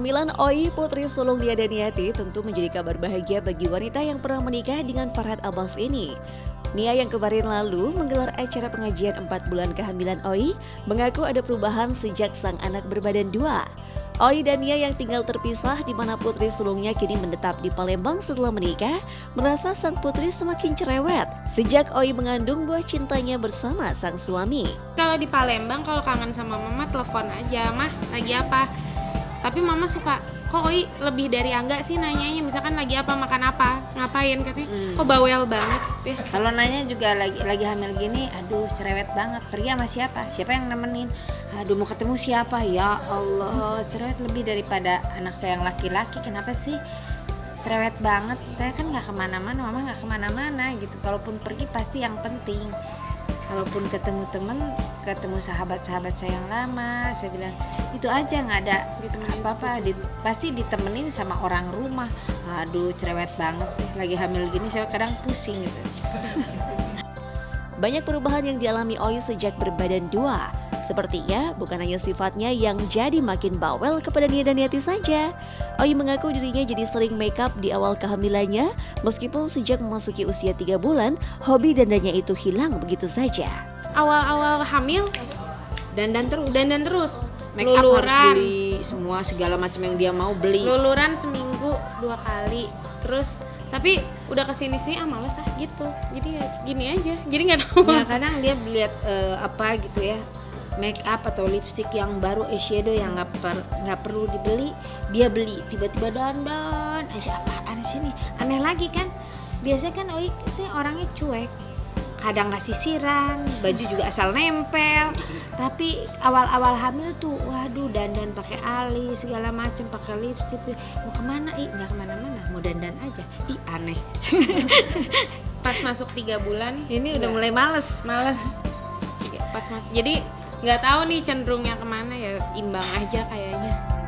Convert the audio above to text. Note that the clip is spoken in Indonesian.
kehamilan Oi, putri sulung Nia Daniati, tentu menjadi kabar bahagia bagi wanita yang pernah menikah dengan Farhad Abbas ini. Nia yang kemarin lalu menggelar acara pengajian 4 bulan kehamilan Oi, mengaku ada perubahan sejak sang anak berbadan 2. Oi dan Nia yang tinggal terpisah di mana putri sulungnya kini menetap di Palembang setelah menikah, merasa sang putri semakin cerewet sejak Oi mengandung buah cintanya bersama sang suami. Kalau di Palembang kalau kangen sama mama telepon aja, mah lagi apa? Tapi mama suka, kok Oi lebih dari Angga sih nanyanya, misalkan lagi apa, makan apa, ngapain, katanya kok bawel banget ya. Kalau nanya juga lagi hamil gini, aduh cerewet banget, pergi sama siapa yang nemenin, aduh mau ketemu siapa, ya Allah, cerewet lebih daripada anak saya yang laki-laki. Kenapa sih cerewet banget? Saya kan nggak kemana-mana, mama nggak kemana-mana gitu, kalaupun pergi pasti yang penting. Walaupun ketemu temen, ketemu sahabat-sahabat saya yang lama, saya bilang itu aja, nggak ada apa-apa, pasti ditemenin sama orang rumah. Aduh cerewet banget, lagi hamil gini saya kadang pusing gitu. Banyak perubahan yang dialami Oi sejak berbadan 2. Sepertinya bukan hanya sifatnya yang jadi makin bawel kepada Nia Daniati saja. Oi mengaku dirinya jadi sering makeup di awal kehamilannya, meskipun sejak memasuki usia 3 bulan, hobi dandannya itu hilang begitu saja. Awal-awal hamil dandan terus. Make up harus beli semua, segala macam yang dia mau beli. Luluran seminggu 2 kali, terus tapi udah kesini-sini males gitu. Jadi ya gini aja, jadi nggak tahu. Ya kadang dia lihat apa gitu ya, make up atau lipstick yang baru, eyeshadow yang nggak perlu dibeli, dia beli. Tiba-tiba dandan, apaan sih nih? Aneh lagi kan? Biasanya kan Oi itu orangnya cuek, kadang nggak sisiran, baju juga asal nempel. Tapi awal-awal hamil tuh, waduh dandan pakai alis segala macem, pakai lipstick tuh. Mau kemana? Nggak kemana-mana, mau dandan aja. Aneh. Pas masuk 3 bulan, ini udah mulai males. Pas masuk, jadi nggak tahu nih cenderungnya kemana, ya imbang aja kayaknya.